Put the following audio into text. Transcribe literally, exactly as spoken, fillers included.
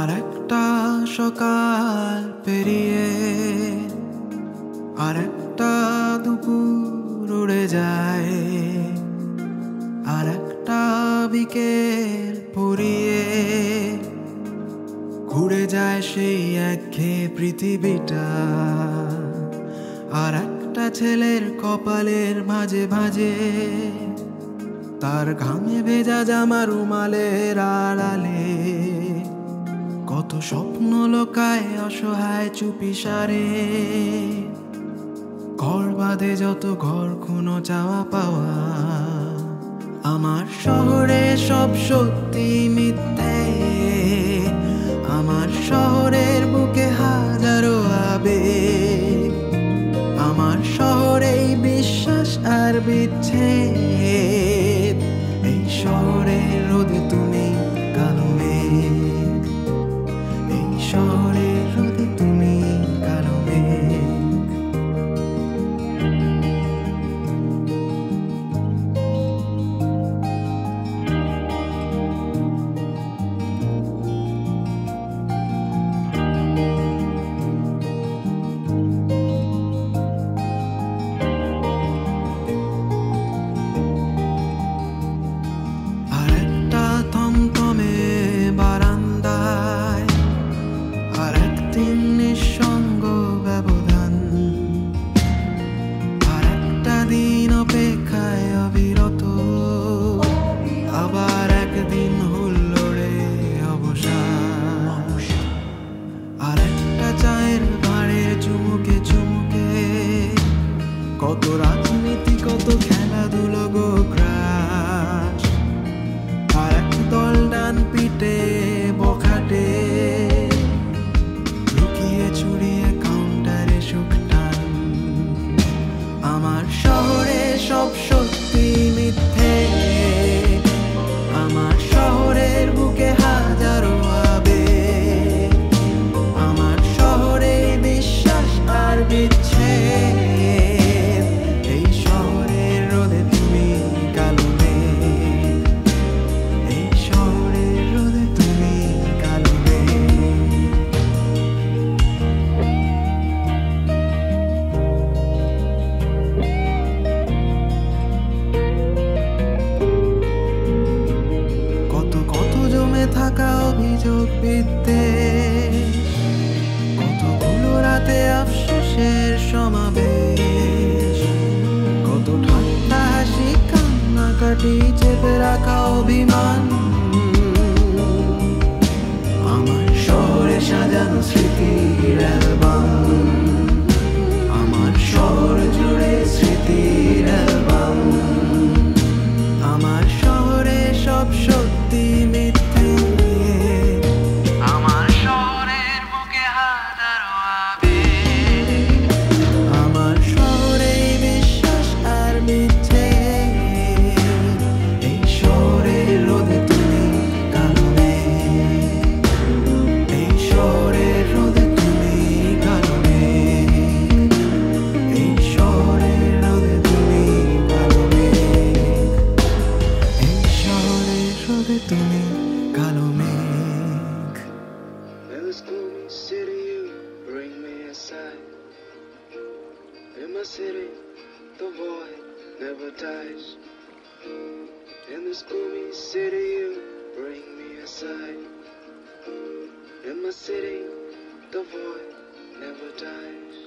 আর একটা সকাল পেরিয়ে আর একটা দুপুর উড়ে যায়, আর একটা বিকেল পুড়িয়ে ঘুরে যায় সেই একঘেয়ে পৃথিবীটা। আর একটা ছেলের কপালের মাঝে মাঝে তার ঘামে ভেজা জামা রুমালের আড়ালে কত স্বপ্ন লোকায় অসহায় চুপিসারে। ঘর বাঁধে যত ঘর খুনো চাওয়া পাওয়া, আমার শহরে সব সত্যি মিথ্যে। আমার শহরের বুকে হাজারো আবেগ, আমার শহরেই বিশ্বাস আর বিচ্ছেদ। এই শহরের রোদে তুমি কালো মেঘ, এই শহরের রোদে তুমি কালো মেঘ। কত রাজনীতি, কত খেলাধুলো গো ক্রাশ। আর এক দল ডান পিটে বখাটে লুকিয়ে চুরিয়ে কাউন্টারে সুখ টান। আমার শহরে সব সত্যি মিথ্যে, আমার শহরের বুকে হাজারো আবেগ, আমার শহরে বিশ্বাস আর বিচ্ছেদ। থাকা অভিযোগ বিদ্বেষ, কতগুলো রাতে আফসোসের সমাবেশ, কত ঠান্ডা হাসি কান্নাকাটি চেপে রাখা অভিমান। আমার শহরে সাজানো স্মৃতির অ্যালবাম, আমার শহর জুড়ে স্মৃতির অ্যালবাম। আমার শহরে সব সত্যি মিথ্যে, আমার শহরের বুকে হাজারো আবেগ, আমার শহরে বিশ্বাস আর বিচ্ছেদ। এই শহরের রোদে তুমি কালো মেঘ, এই শহরের রোদে তুমি কালো মেঘ, এই শহরের রোদে তুমি কালো মেঘ, এই শহরের রোদে তুমি কালো মেঘ। In my city, the void never dies. In this gloomy city, you bring me aside. In my city, the void never dies.